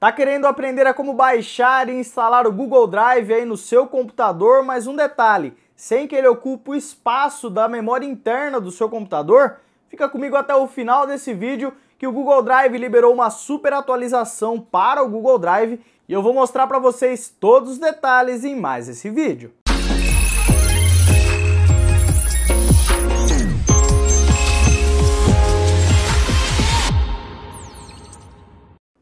Tá querendo aprender a como baixar e instalar o Google Drive aí no seu computador, mas um detalhe, sem que ele ocupe o espaço da memória interna do seu computador? Fica comigo até o final desse vídeo que o Google Drive liberou uma super atualização para o Google Drive e eu vou mostrar para vocês todos os detalhes em mais esse vídeo.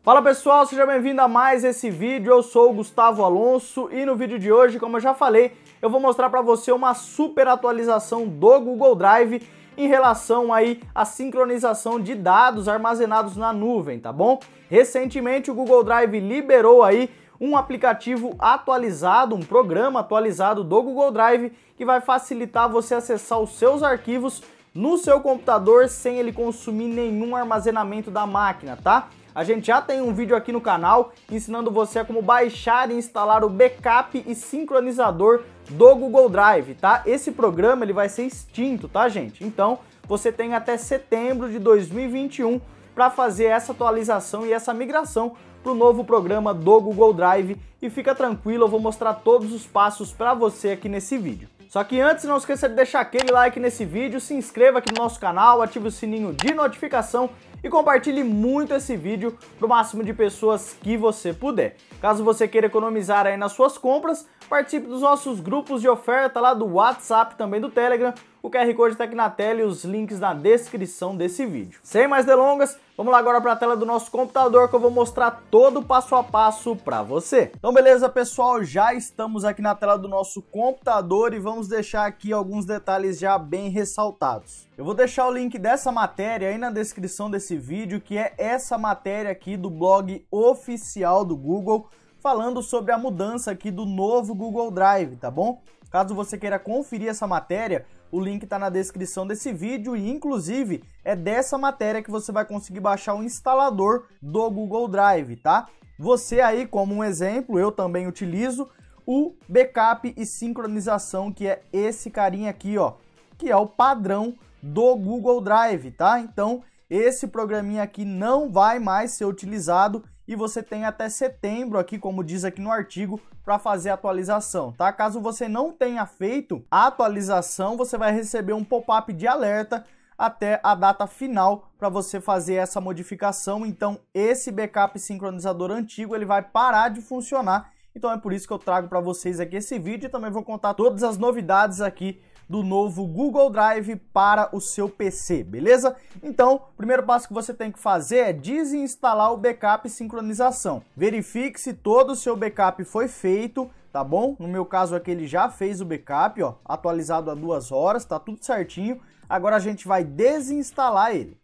Fala pessoal, seja bem-vindo a mais esse vídeo, eu sou o Gustavo Alonso e no vídeo de hoje, como eu já falei, eu vou mostrar para você uma super atualização do Google Drive em relação aí à sincronização de dados armazenados na nuvem, tá bom? Recentemente o Google Drive liberou aí um aplicativo atualizado, um programa atualizado do Google Drive que vai facilitar você acessar os seus arquivos no seu computador sem ele consumir nenhum armazenamento da máquina, tá? A gente já tem um vídeo aqui no canal ensinando você a como baixar e instalar o backup e sincronizador do Google Drive, tá? Esse programa ele vai ser extinto, tá, gente? Então, você tem até setembro de 2021 para fazer essa atualização e essa migração para o novo programa do Google Drive. E fica tranquilo, eu vou mostrar todos os passos para você aqui nesse vídeo. Só que antes, não esqueça de deixar aquele like nesse vídeo, se inscreva aqui no nosso canal, ative o sininho de notificação e compartilhe muito esse vídeo para o máximo de pessoas que você puder. Caso você queira economizar aí nas suas compras, participe dos nossos grupos de oferta lá do WhatsApp, também do Telegram. O QR Code está aqui na tela e os links na descrição desse vídeo. Sem mais delongas, vamos lá agora para a tela do nosso computador que eu vou mostrar todo o passo a passo para você. Então beleza pessoal, já estamos aqui na tela do nosso computador e vamos deixar aqui alguns detalhes já bem ressaltados. Eu vou deixar o link dessa matéria aí na descrição desse vídeo, que é essa matéria aqui do blog oficial do Google, falando sobre a mudança aqui do novo Google Drive, tá bom? Caso você queira conferir essa matéria, o link está na descrição desse vídeo e, inclusive, é dessa matéria que você vai conseguir baixar o instalador do Google Drive, tá? Você aí, como um exemplo, eu também utilizo o backup e sincronização, que é esse carinha aqui, ó, que é o padrão do Google Drive, tá? Então, esse programinha aqui não vai mais ser utilizado e você tem até setembro aqui, como diz aqui no artigo, para fazer a atualização, tá? Caso você não tenha feito a atualização, você vai receber um pop-up de alerta até a data final para você fazer essa modificação. Então, esse backup sincronizador antigo, ele vai parar de funcionar. Então, é por isso que eu trago para vocês aqui esse vídeo e também vou contar todas as novidades aqui do novo Google Drive para o seu PC, beleza? Então, o primeiro passo que você tem que fazer é desinstalar o backup e sincronização. Verifique se todo o seu backup foi feito, tá bom? No meu caso aqui ele já fez o backup, ó, atualizado há 2 horas, tá tudo certinho. Agora a gente vai desinstalar ele.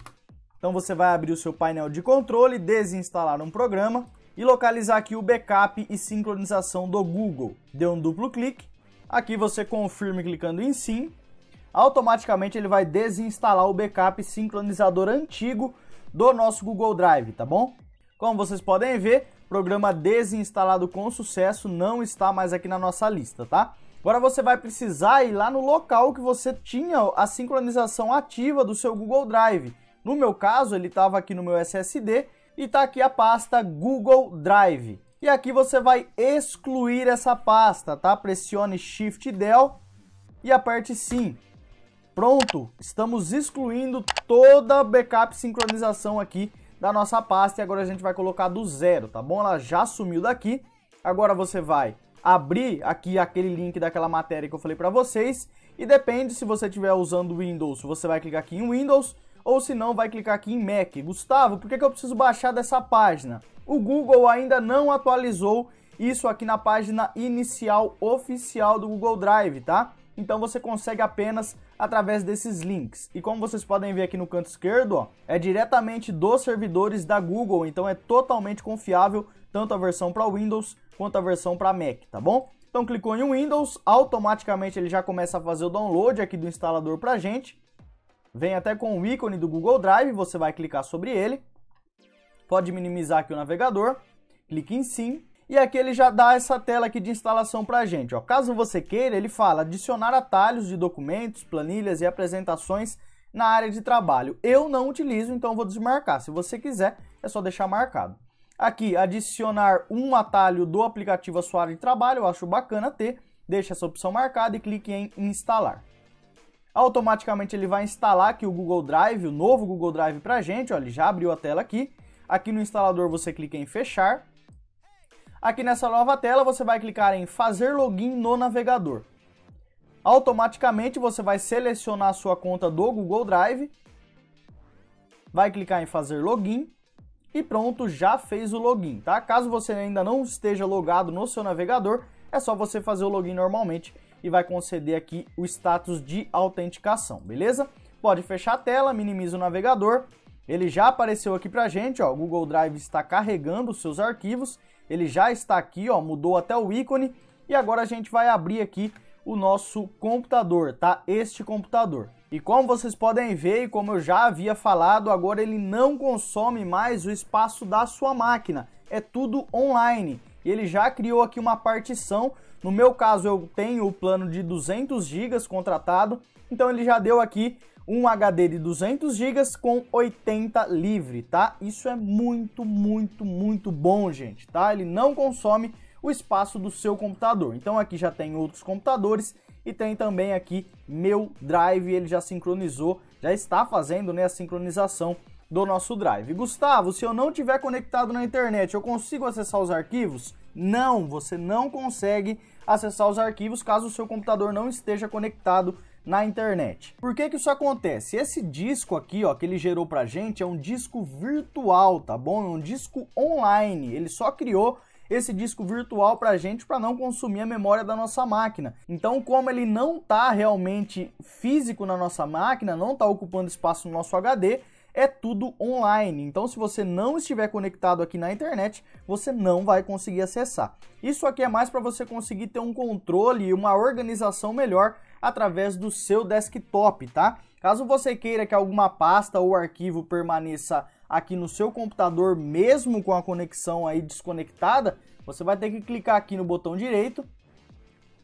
Então você vai abrir o seu painel de controle, desinstalar um programa e localizar aqui o backup e sincronização do Google. Dê um duplo clique. Aqui você confirma clicando em sim, automaticamente ele vai desinstalar o backup sincronizador antigo do nosso Google Drive, tá bom? Como vocês podem ver, programa desinstalado com sucesso, não está mais aqui na nossa lista, tá? Agora você vai precisar ir lá no local que você tinha a sincronização ativa do seu Google Drive. No meu caso, ele estava aqui no meu SSD e está aqui a pasta Google Drive. E aqui você vai excluir essa pasta, tá? Pressione Shift Del e aperte Sim. Pronto, estamos excluindo toda a backup sincronização aqui da nossa pasta e agora a gente vai colocar do zero, tá bom? Ela já sumiu daqui. Agora você vai abrir aqui aquele link daquela matéria que eu falei para vocês e depende se você estiver usando Windows, você vai clicar aqui em Windows ou se não vai clicar aqui em Mac. Gustavo, por que eu preciso baixar dessa página? O Google ainda não atualizou isso aqui na página inicial oficial do Google Drive, tá? Então você consegue apenas através desses links. E como vocês podem ver aqui no canto esquerdo, ó, é diretamente dos servidores da Google, então é totalmente confiável, tanto a versão para Windows quanto a versão para Mac, tá bom? Então clicou em Windows, automaticamente ele já começa a fazer o download aqui do instalador pra gente. Vem até com o ícone do Google Drive, você vai clicar sobre ele. Pode minimizar aqui o navegador, clique em sim, e aqui ele já dá essa tela aqui de instalação pra gente, ó. Caso você queira, ele fala adicionar atalhos de documentos, planilhas e apresentações na área de trabalho. Eu não utilizo, então vou desmarcar. Se você quiser, é só deixar marcado. Aqui, adicionar um atalho do aplicativo à sua área de trabalho, eu acho bacana ter. Deixe essa opção marcada e clique em instalar. Automaticamente ele vai instalar aqui o Google Drive, o novo Google Drive para a gente. Olha, ele já abriu a tela aqui. Aqui no instalador você clica em fechar. Aqui nessa nova tela você vai clicar em fazer login no navegador. Automaticamente você vai selecionar a sua conta do Google Drive. Vai clicar em fazer login. E pronto, já fez o login, tá? Caso você ainda não esteja logado no seu navegador, é só você fazer o login normalmente e vai conceder aqui o status de autenticação, beleza? Pode fechar a tela, minimiza o navegador. Ele já apareceu aqui pra gente, ó, o Google Drive está carregando os seus arquivos. Ele já está aqui, ó, mudou até o ícone. E agora a gente vai abrir aqui o nosso computador, tá? Este computador. E como vocês podem ver e como eu já havia falado, agora ele não consome mais o espaço da sua máquina. É tudo online. E ele já criou aqui uma partição. No meu caso eu tenho o plano de 200 GB contratado. Então ele já deu aqui um HD de 200 GB com 80 livre, tá? Isso é muito bom, gente, tá? Ele não consome o espaço do seu computador. Então aqui já tem outros computadores. E tem também aqui meu drive, ele já sincronizou, já está fazendo, né, a sincronização do nosso drive. Gustavo, se eu não tiver conectado na internet, eu consigo acessar os arquivos? Não, você não consegue acessar os arquivos caso o seu computador não esteja conectado na internet. Por que que isso acontece? Esse disco aqui, ó, que ele gerou pra gente é um disco virtual, tá bom? É um disco online, ele só criou esse disco virtual para a gente, para não consumir a memória da nossa máquina. Então, como ele não está realmente físico na nossa máquina, não está ocupando espaço no nosso HD, é tudo online. Então, se você não estiver conectado aqui na internet, você não vai conseguir acessar. Isso aqui é mais para você conseguir ter um controle e uma organização melhor através do seu desktop, tá? Caso você queira que alguma pasta ou arquivo permaneça aqui no seu computador, mesmo com a conexão aí desconectada, você vai ter que clicar aqui no botão direito,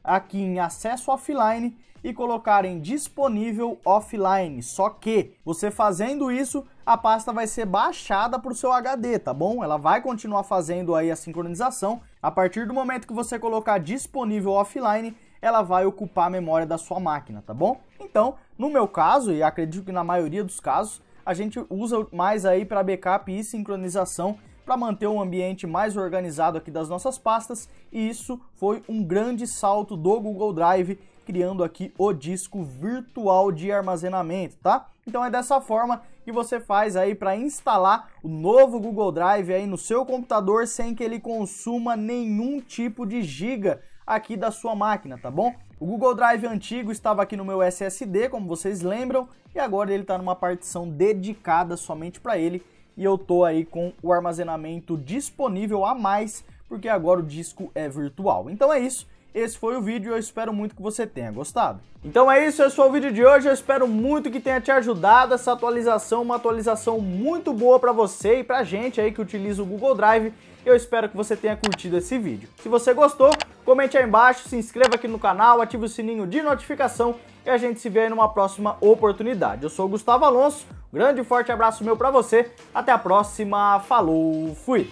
aqui em acesso offline e colocar em disponível offline. Só que você fazendo isso, a pasta vai ser baixada para o seu HD, tá bom? Ela vai continuar fazendo aí a sincronização. A partir do momento que você colocar disponível offline, ela vai ocupar a memória da sua máquina, tá bom? Então, no meu caso, e acredito que na maioria dos casos, a gente usa mais aí para backup e sincronização, para manter um ambiente mais organizado aqui das nossas pastas, e isso foi um grande salto do Google Drive, criando aqui o disco virtual de armazenamento, tá? Então é dessa forma que você faz aí para instalar o novo Google Drive aí no seu computador, sem que ele consuma nenhum tipo de giga aqui da sua máquina, tá bom? O Google Drive antigo estava aqui no meu SSD, como vocês lembram, e agora ele está numa partição dedicada somente para ele, e eu tô aí com o armazenamento disponível a mais, porque agora o disco é virtual. Então é isso, esse foi o vídeo, eu espero muito que você tenha gostado. Então é isso, esse foi o vídeo de hoje, eu espero muito que tenha te ajudado essa atualização, uma atualização muito boa para você e pra gente aí que utiliza o Google Drive. Eu espero que você tenha curtido esse vídeo. Se você gostou, comente aí embaixo, se inscreva aqui no canal, ative o sininho de notificação e a gente se vê aí numa próxima oportunidade. Eu sou o Gustavo Alonso, grande e forte abraço meu pra você, até a próxima, falou, fui!